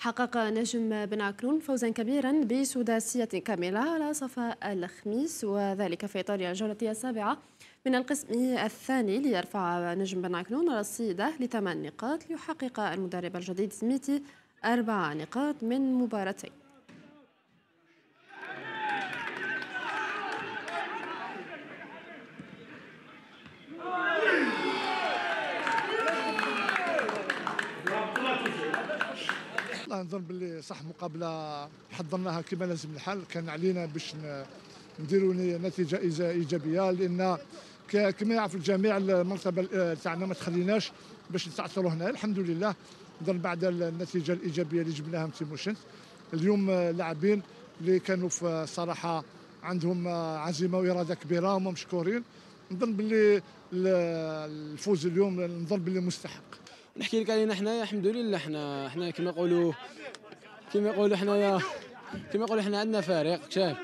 حقق نجم بن عكنون فوزا كبيرا بسداسية كاملة على صفاء الخميس، وذلك في إيطاليا الجولة السابعة من القسم الثاني، ليرفع نجم بن عكنون الصيدة لثمان نقاط، ليحقق المدرب الجديد سميتي 4 نقاط من مباراتين. والله نظن باللي صح مقابله حضرناها كما لازم الحال، كان علينا باش نديروا نتيجه ايجابيه، لان كما يعرف الجميع المرتبه تاعنا ما تخليناش باش نتعثروا هنا. الحمد لله نظن بعد النتيجه الايجابيه اللي جبناها من تيموشنت اليوم، لاعبين اللي كانوا في صراحه عندهم عزيمه واراده كبيره وهم مشكورين. نظن باللي الفوز اليوم نظن باللي مستحق. نحكي لك علينا حنايا الحمد لله، حنا كيما يقولوا حنايا حنا عندنا فريق شاف.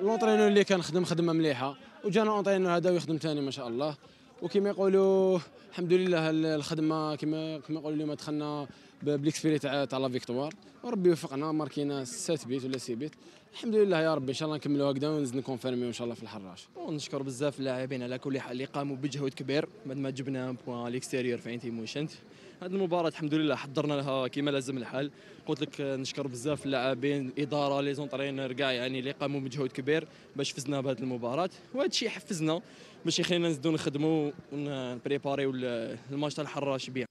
لونطرينور اللي كان خدمه مليحه، وجانا اونطرينور هذا ويخدم ثاني ما شاء الله. وكيما يقولوا الحمد لله الخدمه كيما يقولوا اليوم دخلنا بالاكسبيري تاع لا فيكتوار، وربي يوفقنا ماركينا 6 بيت ولا 6 بيت. الحمد لله يا ربي ان شاء الله نكملوا هكذا ونزيد نكونفيرميو ان شاء الله في الحراش. ونشكر بزاف اللاعبين على كل حال اللي قاموا بجهود كبير بعد ما جبنا بوان ليكستيريور في تيموشنت. هذه المباراه الحمد لله حضرنا لها كما لازم الحال. قلت لك نشكر بزاف اللاعبين، الاداره، لي زونطرينور كاع يعني اللي قاموا بجهود كبير باش فزنا بهذه المباراه، وهذا الشيء حفزنا باش يخلينا نزيدو نخدموا ونبريباريو الماتش تاع الحراش بيه.